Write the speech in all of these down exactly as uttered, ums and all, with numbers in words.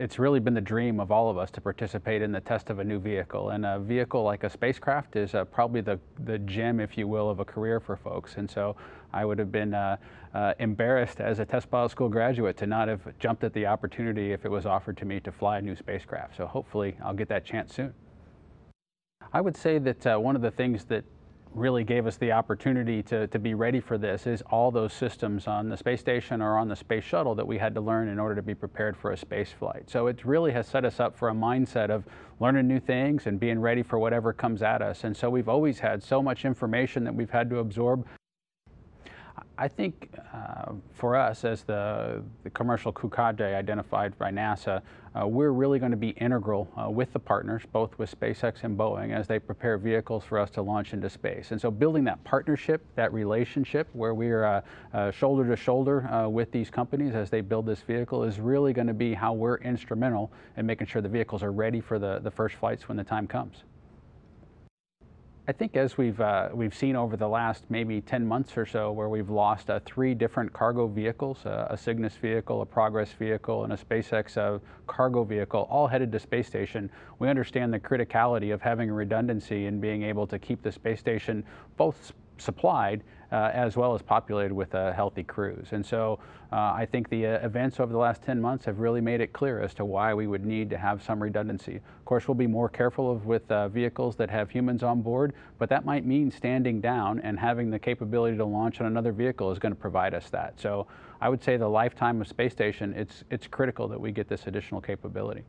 It's really been the dream of all of us to participate in the test of a new vehicle, and a vehicle like a spacecraft is uh, probably the, the gem, if you will, of a career for folks. And so I would have been uh, uh, embarrassed as a test pilot school graduate to not have jumped at the opportunity if it was offered to me to fly a new spacecraft. So hopefully I'll get that chance soon. I would say that uh, one of the things that really gave us the opportunity to, to be ready for this is all those systems on the space station or on the space shuttle that we had to learn in order to be prepared for a space flight. So it really has set us up for a mindset of learning new things and being ready for whatever comes at us. And so we've always had so much information that we've had to absorb. I think uh, for us, as the, the commercial crew cadre identified by NASA, uh, we're really going to be integral uh, with the partners, both with SpaceX and Boeing, as they prepare vehicles for us to launch into space. And so building that partnership, that relationship, where we're uh, uh, shoulder to shoulder uh, with these companies as they build this vehicle is really going to be how we're instrumental in making sure the vehicles are ready for the, the first flights when the time comes. I think as we've, uh, we've seen over the last maybe ten months or so, where we've lost uh, three different cargo vehicles, uh, a Cygnus vehicle, a Progress vehicle, and a SpaceX uh, cargo vehicle, all headed to space station, we understand the criticality of having redundancy and being able to keep the space station both supplied uh, as well as populated with uh, healthy crews. And so uh, I think the uh, events over the last ten months have really made it clear as to why we would need to have some redundancy. Of course, we'll be more careful of with uh, vehicles that have humans on board, but that might mean standing down, and having the capability to launch on another vehicle is going to provide us that. So I would say the lifetime of space station, it's, it's critical that we get this additional capability.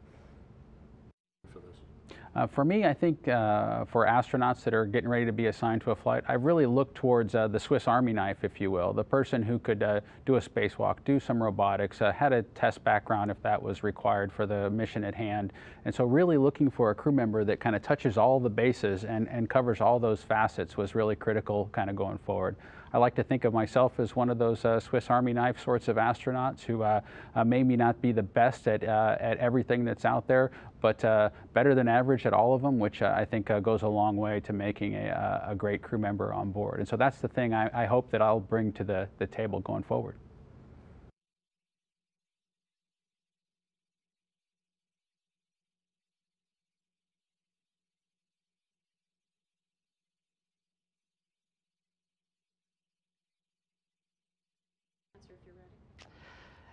Uh, for me, I think uh, for astronauts that are getting ready to be assigned to a flight, I really look towards uh, the Swiss Army knife, if you will, the person who could uh, do a spacewalk, do some robotics, uh, had a test background if that was required for the mission at hand. And so really looking for a crew member that kind of touches all the bases and, and covers all those facets was really critical kind of going forward. I like to think of myself as one of those uh, Swiss Army knife sorts of astronauts who uh, uh, maybe not be the best at, uh, at everything that's out there, but uh, better than average at all of them, which uh, I think uh, goes a long way to making a, a great crew member on board. And so that's the thing I, I hope that I'll bring to the, the table going forward.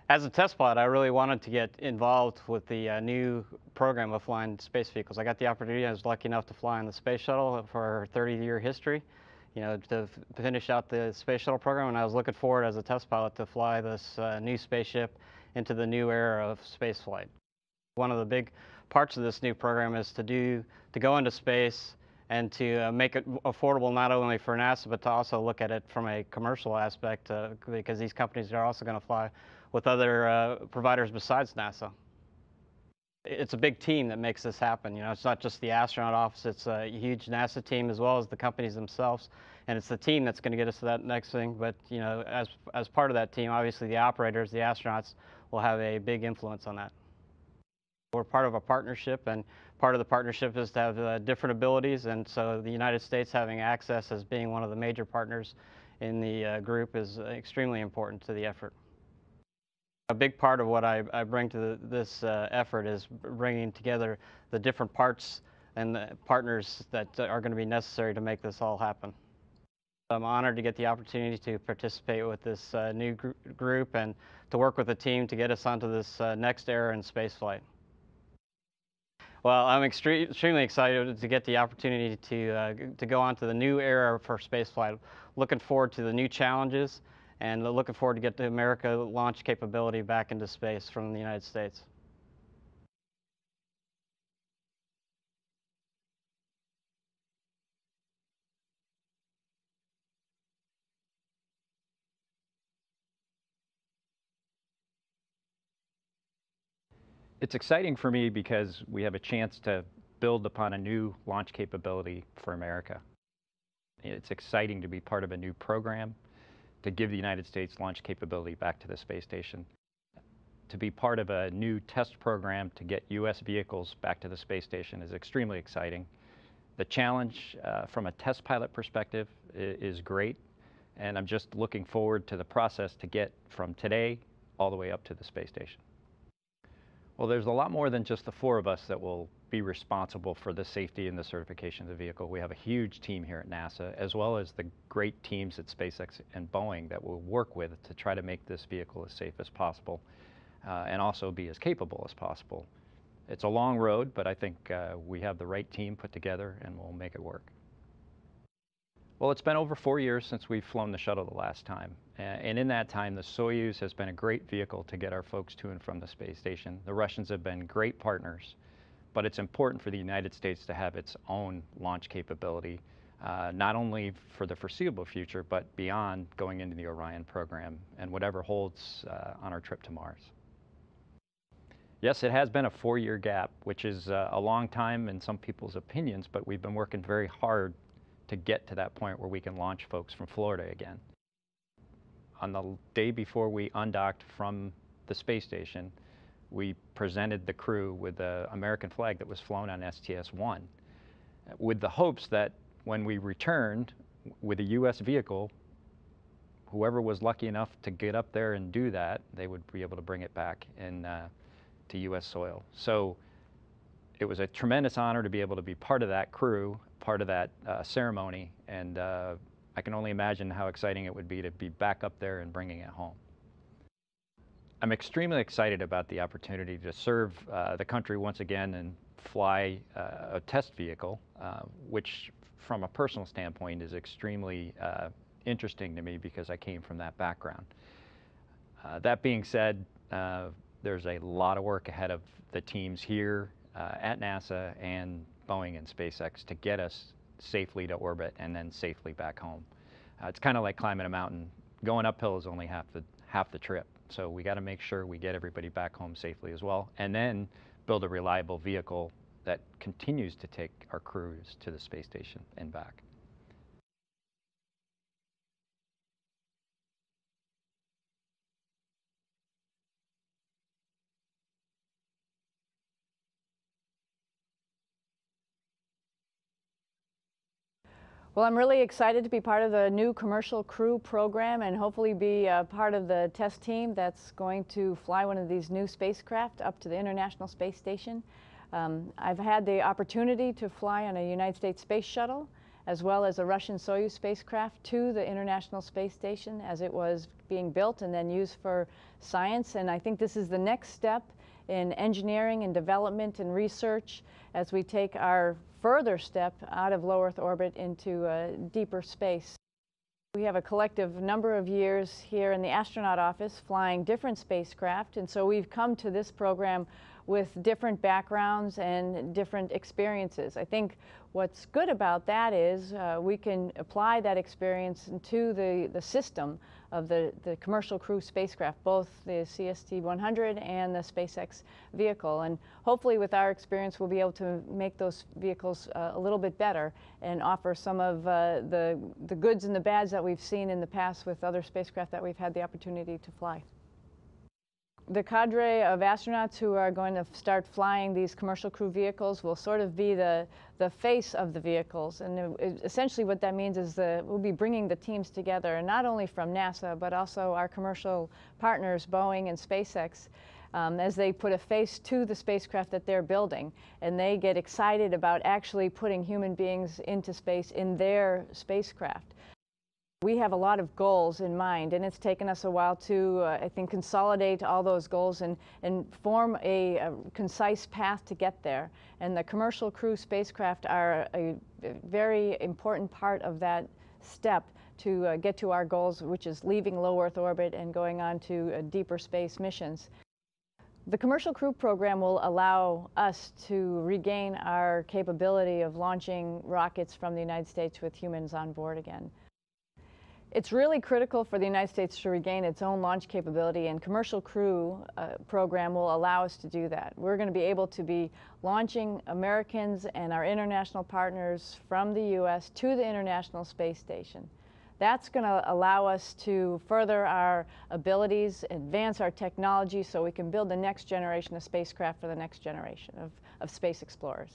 As a test pilot, I really wanted to get involved with the uh, new program of flying space vehicles. I got the opportunity. I was lucky enough to fly on the space shuttle for a thirty-year history, you know, to finish out the space shuttle program. And I was looking forward as a test pilot to fly this uh, new spaceship into the new era of space flight. One of the big parts of this new program is to do to go into space and to uh, make it affordable not only for NASA, but to also look at it from a commercial aspect, uh, because these companies are also going to fly with other uh, providers besides NASA. It's a big team that makes this happen. You know, it's not just the astronaut office, it's a huge NASA team as well as the companies themselves. And it's the team that's going to get us to that next thing. But, you know, as, as part of that team, obviously the operators, the astronauts, will have a big influence on that. We're part of a partnership, and part of the partnership is to have uh, different abilities. And so the United States having access as being one of the major partners in the uh, group is extremely important to the effort. A big part of what I, I bring to the, this uh, effort is bringing together the different parts and the partners that are going to be necessary to make this all happen. I'm honored to get the opportunity to participate with this uh, new gr group and to work with the team to get us onto this uh, next era in spaceflight. Well, I'm extre extremely excited to get the opportunity to, uh, to go onto the new era for spaceflight. Looking forward to the new challenges, and looking forward to get the America launch capability back into space from the United States. It's exciting for me because we have a chance to build upon a new launch capability for America. It's exciting to be part of a new program to give the United States launch capability back to the space station, to be part of a new test program to get U S vehicles back to the space station is extremely exciting. The challenge uh, from a test pilot perspective is great, and I'm just looking forward to the process to get from today all the way up to the space station. Well, there's a lot more than just the four of us that will be responsible for the safety and the certification of the vehicle. We have a huge team here at NASA, as well as the great teams at SpaceX and Boeing that we'll work with to try to make this vehicle as safe as possible uh, and also be as capable as possible. It's a long road, but I think uh, we have the right team put together and we'll make it work. Well, it's been over four years since we've flown the shuttle the last time. And in that time, the Soyuz has been a great vehicle to get our folks to and from the space station. The Russians have been great partners, but it's important for the United States to have its own launch capability, uh, not only for the foreseeable future, but beyond going into the Orion program and whatever holds uh, on our trip to Mars. Yes, it has been a four-year gap, which is uh, a long time in some people's opinions, but we've been working very hard to get to that point where we can launch folks from Florida again. On the day before we undocked from the space station, we presented the crew with the American flag that was flown on S T S one, with the hopes that when we returned with a U S vehicle, whoever was lucky enough to get up there and do that, they would be able to bring it back in, uh, to U S soil. So it was a tremendous honor to be able to be part of that crew, part of that uh, ceremony, and uh, I can only imagine how exciting it would be to be back up there and bringing it home. I'm extremely excited about the opportunity to serve uh, the country once again and fly uh, a test vehicle, uh, which from a personal standpoint is extremely uh, interesting to me because I came from that background. Uh, that being said, uh, there's a lot of work ahead of the teams here uh, at NASA and Boeing and SpaceX to get us safely to orbit and then safely back home. Uh, it's kind of like climbing a mountain. Going uphill is only half the, half the trip. So we got to make sure we get everybody back home safely as well, and then build a reliable vehicle that continues to take our crews to the space station and back. Well, I'm really excited to be part of the new Commercial Crew Program and hopefully be a part of the test team that's going to fly one of these new spacecraft up to the International Space Station. Um, I've had the opportunity to fly on a United States space shuttle as well as a Russian Soyuz spacecraft to the International Space Station as it was being built and then used for science, and I think this is the next step in engineering and development and research as we take our further step out of low Earth orbit into uh, deeper space. We have a collective number of years here in the astronaut office flying different spacecraft, and so we've come to this program with different backgrounds and different experiences. I think what's good about that is uh, we can apply that experience to the, the system of the, the commercial crew spacecraft, both the C S T one hundred and the SpaceX vehicle. And hopefully with our experience we'll be able to make those vehicles uh, a little bit better and offer some of uh, the, the goods and the bads that we've seen in the past with other spacecraft that we've had the opportunity to fly. The cadre of astronauts who are going to start flying these commercial crew vehicles will sort of be the, the face of the vehicles, and it, essentially what that means is that we'll be bringing the teams together, and not only from NASA but also our commercial partners Boeing and SpaceX, um, as they put a face to the spacecraft that they're building and they get excited about actually putting human beings into space in their spacecraft. We have a lot of goals in mind, and it's taken us a while to, uh, I think, consolidate all those goals and, and form a, a concise path to get there. And the commercial crew spacecraft are a, a very important part of that step to uh, get to our goals, which is leaving low Earth orbit and going on to uh, deeper space missions. The Commercial Crew Program will allow us to regain our capability of launching rockets from the United States with humans on board again. It's really critical for the United States to regain its own launch capability, and Commercial Crew uh, Program will allow us to do that. We're going to be able to be launching Americans and our international partners from the U S to the International Space Station. That's going to allow us to further our abilities, advance our technology, so we can build the next generation of spacecraft for the next generation of, of space explorers.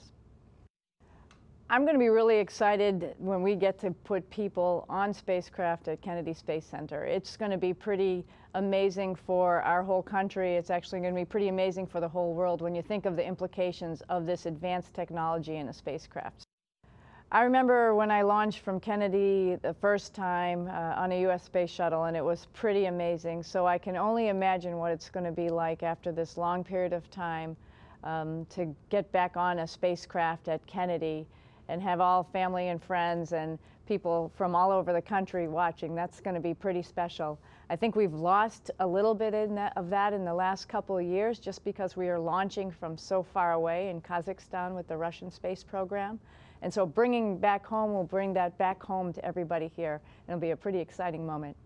I'm going to be really excited when we get to put people on spacecraft at Kennedy Space Center. It's going to be pretty amazing for our whole country. It's actually going to be pretty amazing for the whole world when you think of the implications of this advanced technology in a spacecraft. I remember when I launched from Kennedy the first time uh, on a U S space shuttle, and it was pretty amazing. So I can only imagine what it's going to be like after this long period of time um, to get back on a spacecraft at Kennedy and have all family and friends and people from all over the country watching. That's going to be pretty special. I think we've lost a little bit in that, of that in the last couple of years, just because we are launching from so far away in Kazakhstan with the Russian space program. And so bringing back home, we'll bring that back home to everybody here. It'll be a pretty exciting moment.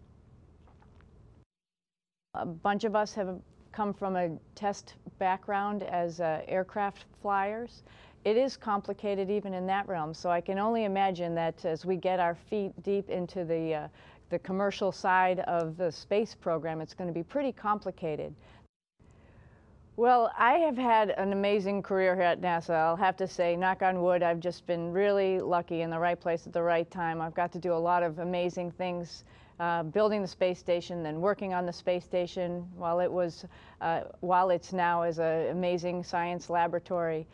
A bunch of us have come from a test background as uh, aircraft flyers. It is complicated even in that realm, so I can only imagine that as we get our feet deep into the, uh, the commercial side of the space program, it's going to be pretty complicated. Well, I have had an amazing career here at NASA. I'll have to say, knock on wood, I've just been really lucky in the right place at the right time. I've got to do a lot of amazing things, uh, building the space station, then working on the space station while it was, uh, while it's now is an amazing science laboratory.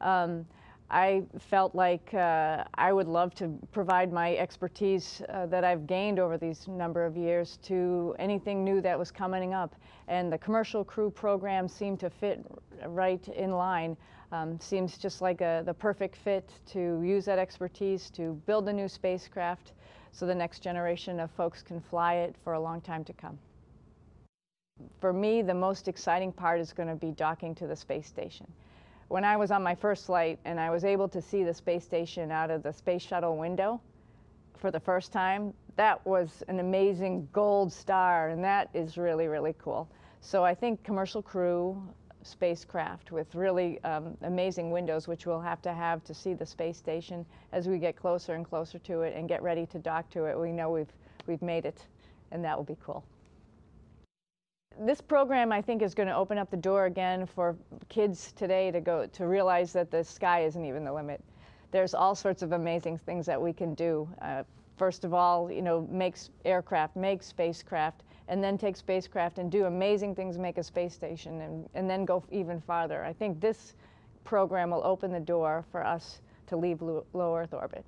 Um, I felt like uh, I would love to provide my expertise uh, that I've gained over these number of years to anything new that was coming up. And the Commercial Crew Program seemed to fit right in line. Um, seems just like a, the perfect fit to use that expertise to build a new spacecraft so the next generation of folks can fly it for a long time to come. For me, the most exciting part is going to be docking to the space station. When I was on my first flight and I was able to see the space station out of the space shuttle window for the first time, that was an amazing gold star, and that is really, really cool. So I think commercial crew spacecraft with really um, amazing windows, which we'll have to have to see the space station as we get closer and closer to it and get ready to dock to it. We know we've, we've made it, and that will be cool. This program, I think, is going to open up the door again for kids today to go to realize that the sky isn't even the limit. There's all sorts of amazing things that we can do. Uh, first of all, you know, make aircraft, make spacecraft, and then take spacecraft and do amazing things, make a space station, and, and then go even farther. I think this program will open the door for us to leave low Earth orbit.